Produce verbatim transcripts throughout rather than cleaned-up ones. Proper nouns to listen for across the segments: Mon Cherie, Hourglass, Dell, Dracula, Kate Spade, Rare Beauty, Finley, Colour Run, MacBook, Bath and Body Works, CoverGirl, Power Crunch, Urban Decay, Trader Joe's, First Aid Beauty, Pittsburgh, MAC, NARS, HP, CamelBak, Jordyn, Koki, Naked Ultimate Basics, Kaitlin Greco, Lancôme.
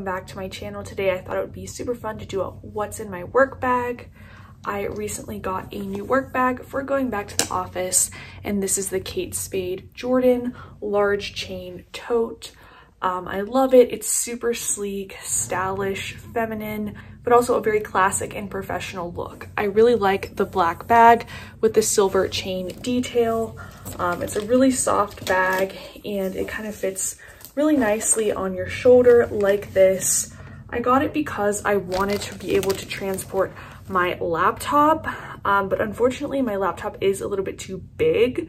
welcome back to my channel. Today I thought it would be super fun to do a what's in my work bag. I recently got a new work bag for going back to the office, and this is the Kate Spade Jordyn large chain tote. Um, I love it. It's super sleek, stylish, feminine, but also a very classic and professional look. I really like the black bag with the silver chain detail. Um, it's a really soft bag and it kind of fits really nicely on your shoulder like this. I got it because I wanted to be able to transport my laptop, um, but unfortunately my laptop is a little bit too big.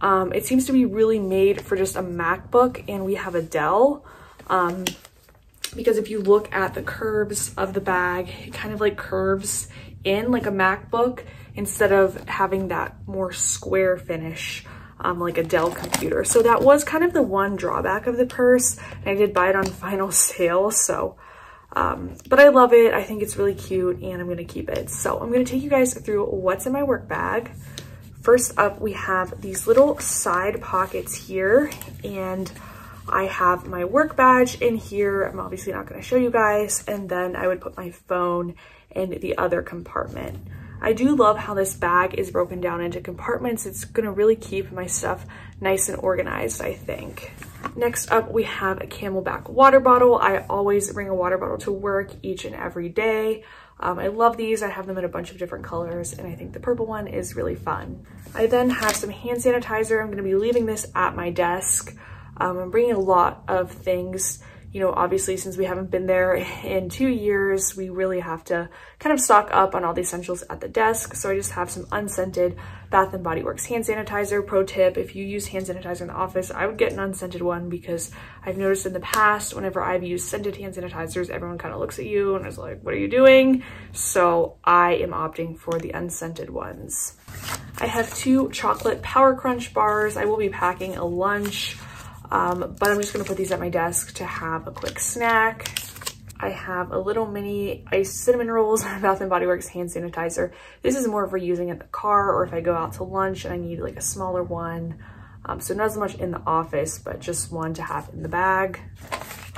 Um, it seems to be really made for just a MacBook, and we have a Dell, um, because if you look at the curves of the bag, it kind of like curves in like a MacBook instead of having that more square finish um, like a Dell computer. So that was kind of the one drawback of the purse, and I did buy it on final sale, so um, but I love it. I think it's really cute and I'm gonna keep it. So I'm gonna take you guys through what's in my work bag. First up, we have these little side pockets here, and I have my work badge in here. I'm obviously not going to show you guys. And then I would put my phone in the other compartment. I do love how this bag is broken down into compartments. It's going to really keep my stuff nice and organized, I think. Next up, we have a CamelBak water bottle. I always bring a water bottle to work each and every day. Um, I love these. I have them in a bunch of different colors, and I think the purple one is really fun. I then have some hand sanitizer. I'm going to be leaving this at my desk. Um, I'm bringing a lot of things, you know, obviously since we haven't been there in two years, we really have to kind of stock up on all the essentials at the desk. So I just have some unscented Bath and Body Works hand sanitizer. Pro tip, if you use hand sanitizer in the office, I would get an unscented one, because I've noticed in the past, whenever I've used scented hand sanitizers, everyone kind of looks at you and is like, what are you doing? So I am opting for the unscented ones. I have two chocolate Power Crunch bars. I will be packing a lunch. Um, but I'm just gonna put these at my desk to have a quick snack. I have a little mini iced cinnamon rolls, Bath and Body Works hand sanitizer. This is more for using in the car or if I go out to lunch and I need like a smaller one. Um, so not as much in the office, but just one to have in the bag.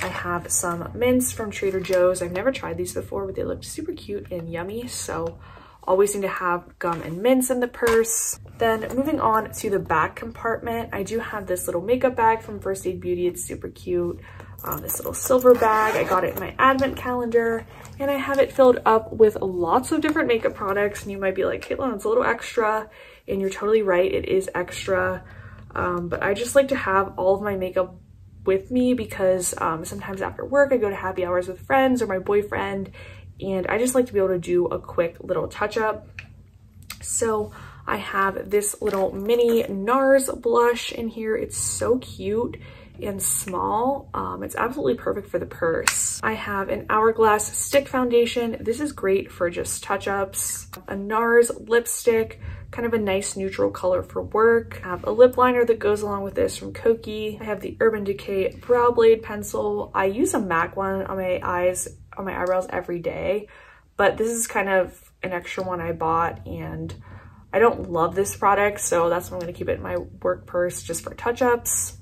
I have some mints from Trader Joe's. I've never tried these before, but they looked super cute and yummy. So always need to have gum and mints in the purse. Then moving on to the back compartment, I do have this little makeup bag from First Aid Beauty. It's super cute. Um, this little silver bag, I got it in my advent calendar, and I have it filled up with lots of different makeup products. And you might be like, Caitlin, it's a little extra. And you're totally right, it is extra. Um, but I just like to have all of my makeup with me, because um, sometimes after work, I go to happy hours with friends or my boyfriend, and I just like to be able to do a quick little touch up. So I have this little mini NARS blush in here. It's so cute and small. Um, it's absolutely perfect for the purse. I have an Hourglass stick foundation. This is great for just touch ups. A NARS lipstick, kind of a nice neutral color for work. I have a lip liner that goes along with this from Koki. I have the Urban Decay brow blade pencil. I use a MAC one on my eyes, on my eyebrows every day, but this is kind of an extra one I bought, and I don't love this product, so that's why I'm gonna keep it in my work purse just for touch-ups.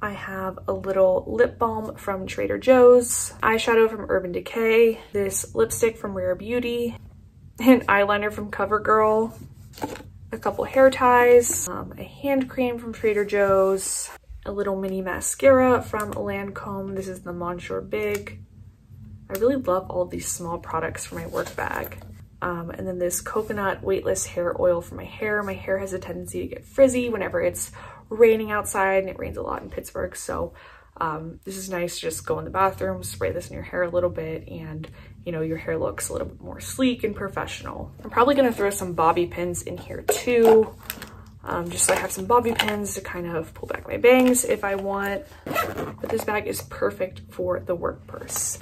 I have a little lip balm from Trader Joe's, eyeshadow from Urban Decay, this lipstick from Rare Beauty, an eyeliner from CoverGirl, a couple hair ties, um, a hand cream from Trader Joe's, a little mini mascara from Lancôme. This is the Mon Cherie Big. I really love all of these small products for my work bag. Um, and then this coconut weightless hair oil for my hair. My hair has a tendency to get frizzy whenever it's raining outside, and it rains a lot in Pittsburgh. So um, this is nice to just go in the bathroom, spray this in your hair a little bit, and you know, your hair looks a little bit more sleek and professional. I'm probably gonna throw some bobby pins in here too. Um, just so I have some bobby pins to kind of pull back my bangs if I want. But this bag is perfect for the work purse.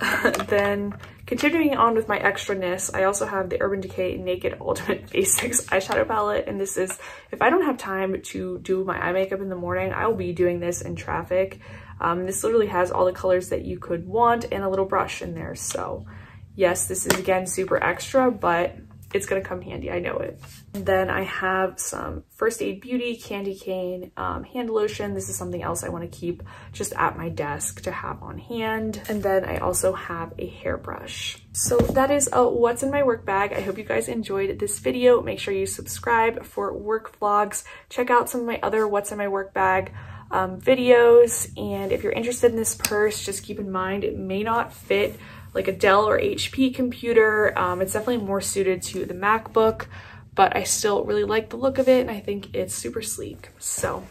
Then continuing on with my extra-ness, I also have the Urban Decay Naked Ultimate Basics eyeshadow palette. And this is, if I don't have time to do my eye makeup in the morning, I will be doing this in traffic. Um, this literally has all the colors that you could want and a little brush in there. So yes, this is again super extra, but It's gonna come handy, I know it. Then I have some First Aid Beauty Candy Cane um, hand lotion. This is something else I wanna keep just at my desk to have on hand. And then I also have a hairbrush. So that is uh, what's in my work bag. I hope you guys enjoyed this video. Make sure you subscribe for work vlogs. Check out some of my other what's in my work bag um, videos. And if you're interested in this purse, just keep in mind, it may not fit like a Dell or H P computer. Um, it's definitely more suited to the MacBook, but I still really like the look of it and I think it's super sleek. So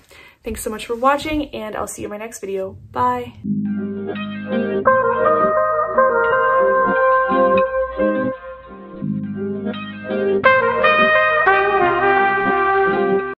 thanks so much for watching and I'll see you in my next video. Bye.